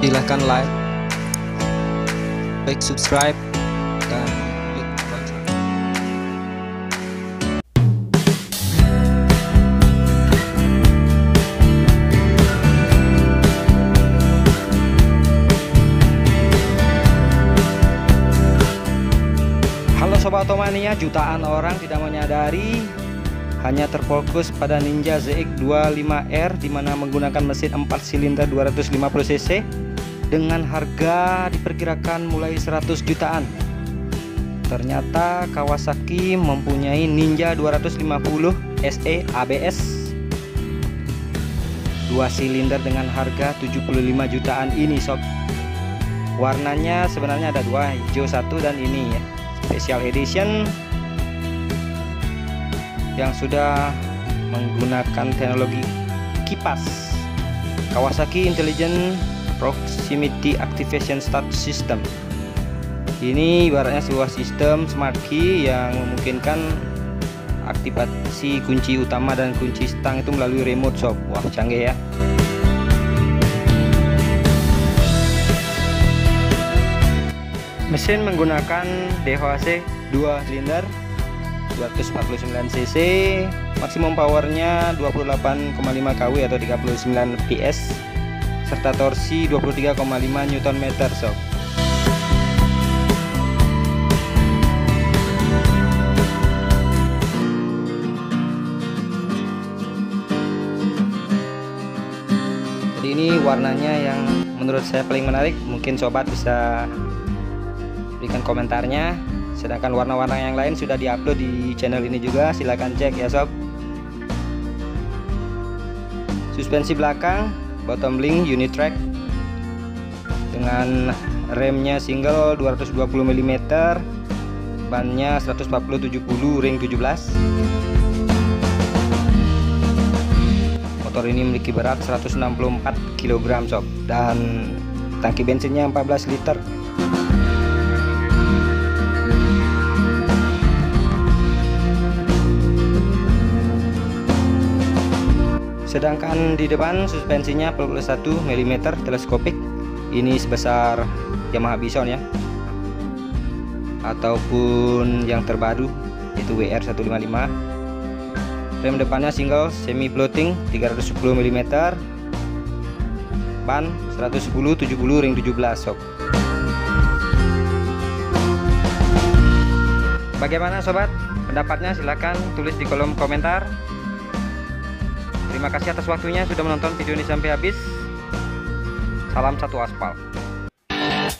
silahkan like, klik subscribe, dan klik lonceng. Halo sobat otomania, jutaan orang tidak menyadari hanya terfokus pada Ninja ZX25R dimana menggunakan mesin 4 silinder 250 cc dengan harga diperkirakan mulai 100 jutaan. Ternyata Kawasaki mempunyai Ninja 250 SE ABS 2 silinder dengan harga 75 jutaan ini sob. Warnanya sebenarnya ada dua, hijau satu dan ini ya, special edition yang sudah menggunakan teknologi kipas Kawasaki Intelligent Proximity Activation Start System. Ini ibaratnya sebuah sistem smart key yang memungkinkan aktivasi kunci utama dan kunci stang itu melalui remote shop. Wah, canggih ya. Mesin menggunakan DOHC 2 silinder 249 cc, maksimum powernya 28,5 kW atau 39 PS serta torsi 23,5 Nm sob. Jadi ini warnanya yang menurut saya paling menarik, mungkin sobat bisa berikan komentarnya. Sedangkan warna-warna yang lain sudah diupload di channel ini juga, silahkan cek ya sob. Suspensi belakang bottom link unit track dengan remnya single 220 mm, bannya 140/70 ring 17. Motor ini memiliki berat 164 kg sob, dan tangki bensinnya 14 liter. Sedangkan di depan suspensinya 41 mm teleskopik, ini sebesar Yamaha Bison ya, ataupun yang terbaru yaitu WR155. Rem depannya single semi floating 310 mm, ban 110/70 ring 17 sob. Bagaimana sobat pendapatnya? Silahkan tulis di kolom komentar. Terima kasih atas waktunya sudah menonton video ini sampai habis. Salam satu aspal.